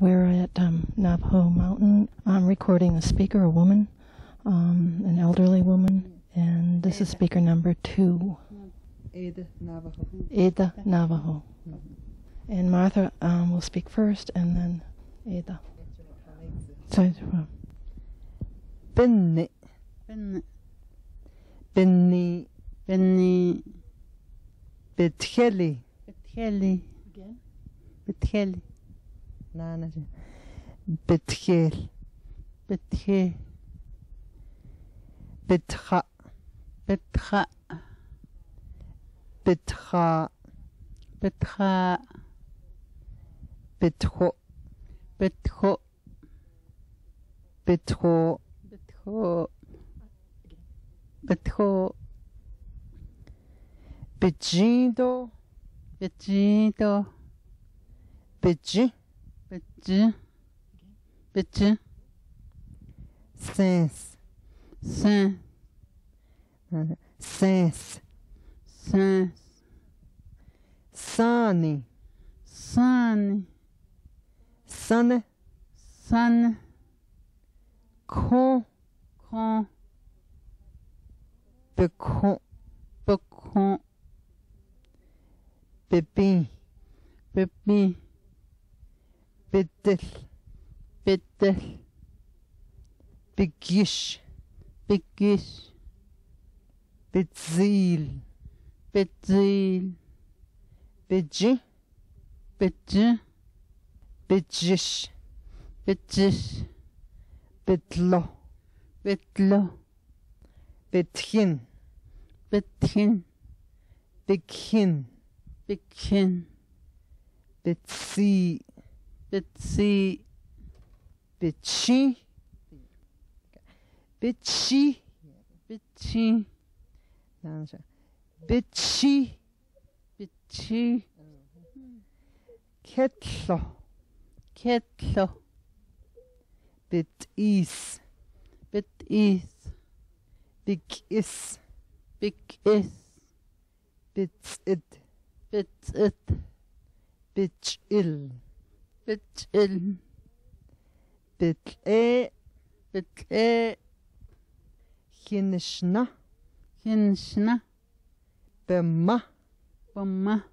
We're at Navajo Mountain. I'm recording a speaker, a woman, an elderly woman, and this is speaker number 2. Eda Navajo. Eda Navajo. And Martha will speak first, and then Eda. Benni. Benni. Benni. Benni. Betcheli. Betcheli. Again? Betcheli. No. Betchel. Betchel. Betcha. Betcha. Betcha. Betcha. Betcho. Betcho. Betcho. Betcho. Betcho. Bejido. Bejido. Beji. Beji. Beji. Sens. Sens. Sens. Sens. Sani. Sani. Sane. Sane. Con. Con. Becon. Becon. Bébé, bébé, bétel, bétel, béguiche, béguiche, bétzil, bétzil, bédji, bédji, bédjiche, bédjiche, bétlo, bétlo, béthin, béthin, békin. Bikin, bitsi, bitsi, bitchi, bitchi, bitchi, bitchi, bitchi, ketlo, ketlo, bitis, bitis, bikis, bikis, bitsit. Bitch it, bitch ill, bitch ill, bitch a, bitch a, hinishna, hinishna, bema, bema,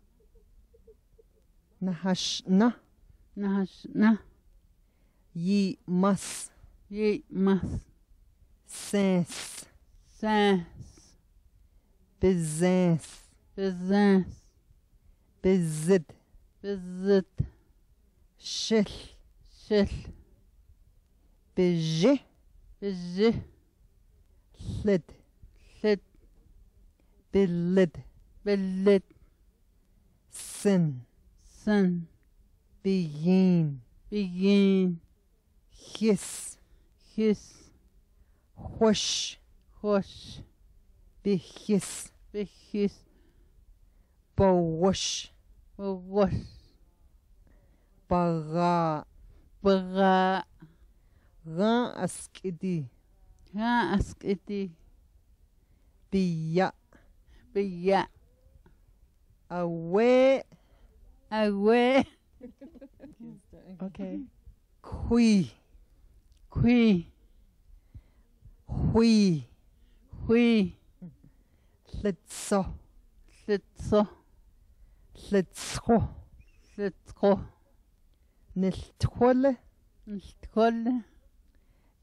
nahashna, nahashna, ye mas, ye mas, sens, sens, bizens, bizens. Bizit, bizit, shil, shil, biji, biji, lid, lid, bilid, bilid, sin, sin, biyin, biyin, his, his, hush, hush, bihis, bihis, bawash. Wash, bara, bara, ran askidi, ran askidi, biya, biya, away, away, okay, kui, kui, hui, hui, litso, litso. Litsko, litsko, niltkol, niltkol,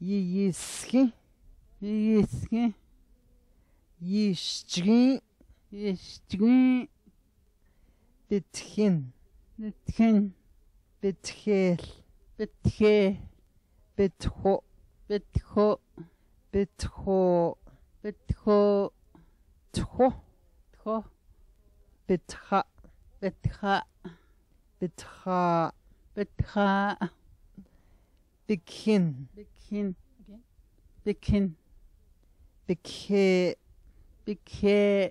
yiyiski, yiyiski, yishchgi, yishchgi, bitkin, bitkin, bitkil, bitkil, bitko, bitko, bitko, bitko, tko, tko, bitka. Bitra, bitra, bitra, bikin, bikin, bikin, bikhe, bikhe,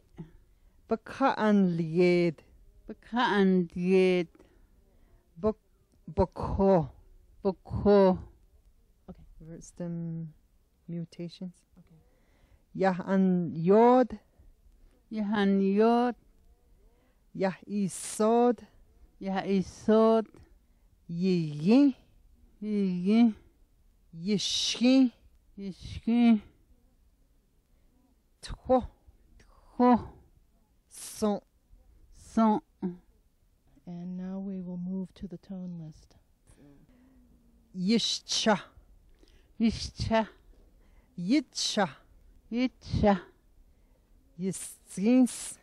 bakaan lied, bakaan lied, bok, bokho, bokho. Okay, reverse them mutations. Okay. Yahan yod, yahan yod. Yah isod, yah isod, yi yi, 이게 예시기 토 송. And now we will move to the tone list. Yishcha Yitcha Yistzins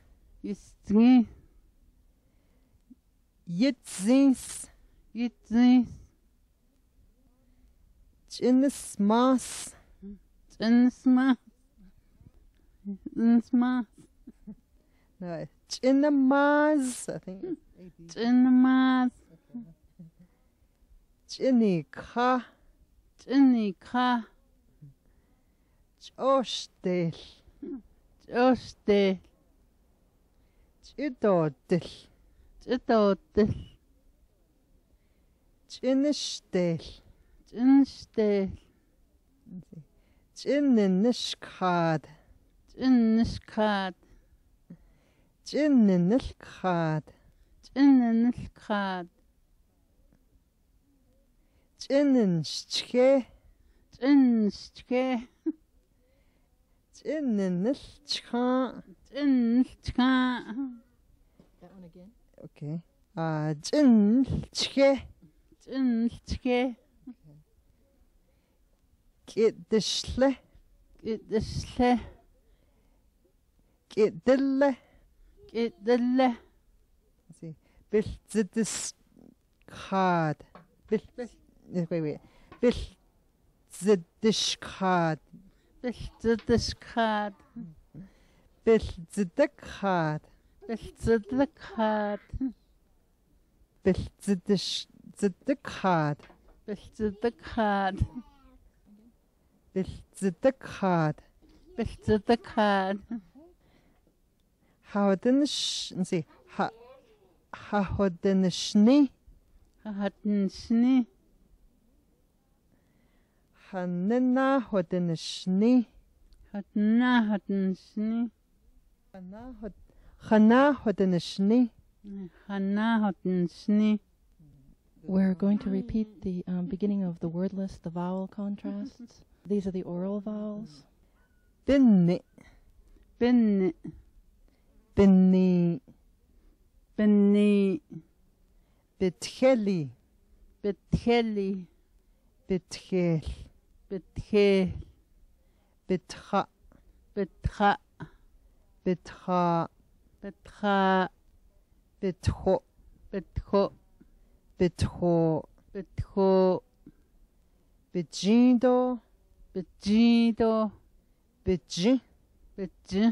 Yitzins Chinnismas No, Chinnamas, I think. Chinnamas. Chinnika. Chinnika. Chostel. Chostel. Chidotel. Chidotel. Chinnishtel. Chinnishtel. Chinninishkad. Chinnishkad. Chinnilkhad. Chinnilkhad. Chinninshke. Chinninshke. Chinnilchka. Chinnilchka. That one again? Okay. Chinnilchke. Chinnilchke. Gidishle. Gidishle. Gidille. Gidille. Biltzidishkad. Wait. Biltzidishkad. Biltzidishkad. Biltzidishkad. Biltzidishkad. Biltzidishkad. Biltzidishkad. Biltzidishkad. Biltzidishkad. Hahodinishni. Hahodinishni. Hanahodinishni. Hanahodinishni. Hanahodinishni. Hanahodinishni. We're going to repeat the beginning of the word list, the vowel contrasts. These are the oral vowels. Binni. Binni. Binni, Binni, Bitheli, Bitheli, Bithel, Bithel, Bitha, Bitha, Bitha, Bitha, Bitho, Bitho, Bitho, Bitho, Bijindo, Bijindo, Biji, Biji.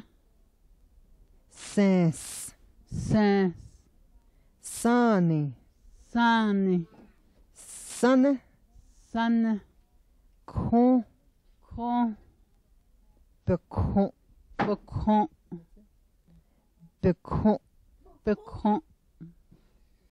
Sense, sense, sunny, sunny, sunny, sunny, con, con, becon, becon, becon, becon,